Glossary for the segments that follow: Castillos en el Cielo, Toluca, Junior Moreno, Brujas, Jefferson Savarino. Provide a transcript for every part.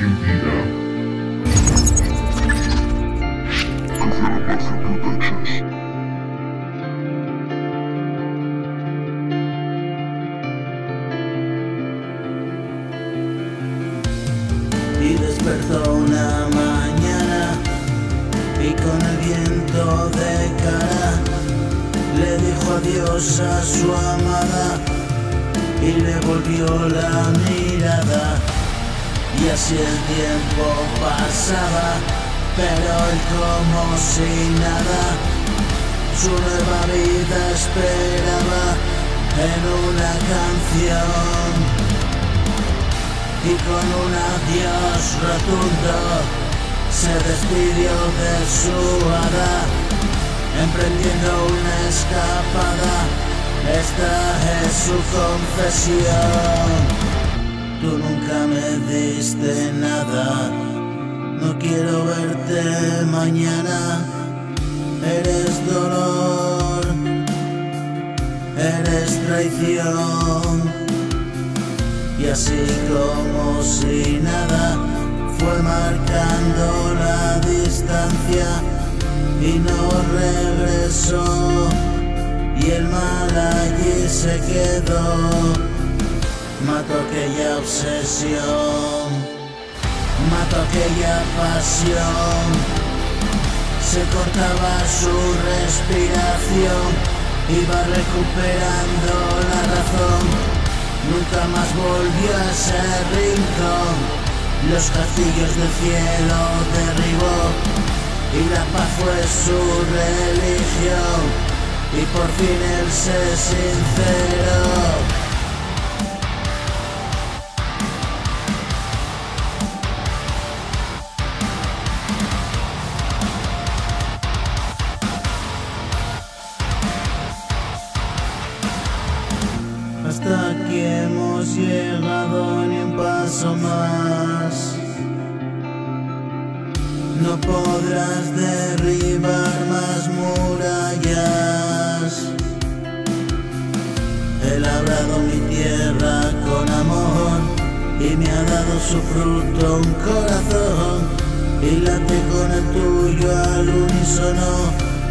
Argentina. Castillos en el Cielo. Y despertó una mañana, y con el viento de cara le dijo adiós a su amada, y le volvió la mirada. Y así el tiempo pasaba, pero él como si nada, su nueva vida esperaba en una canción. Y con un adiós rotundo se despidió de su hada, emprendiendo una escapada. Esta es su confesión. Tú nunca me diste nada, no quiero verte mañana. Eres dolor, eres traición. Y así como si nada, fue marcando la distancia y no regresó, y el mal allí se quedó, mató aquella obsesión, mató aquella pasión, se cortaba su respiración, iba recuperando la razón. Nunca más volvió a ese rincón, los castillos del cielo derribó, y la paz fue su religión, y por fin él se sinceró. Hasta aquí hemos llegado, ni un paso más. No podrás derribar más murallas. Él ha labrado mi tierra con amor y me ha dado su fruto un corazón, y late con el tuyo al unísono.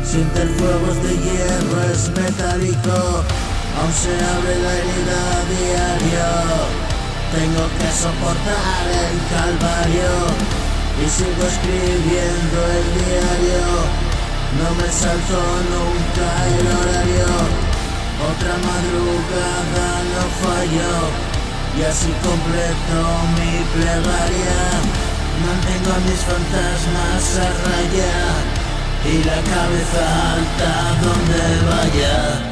Siente el fuego de hierro, es metálico. Aún se abre la herida diario, tengo que soportar el calvario, y sigo escribiendo el diario, no me salto nunca el horario, otra madrugada no fallo, y así completo mi plegaria, mantengo a mis fantasmas a raya, y la cabeza alta donde vaya.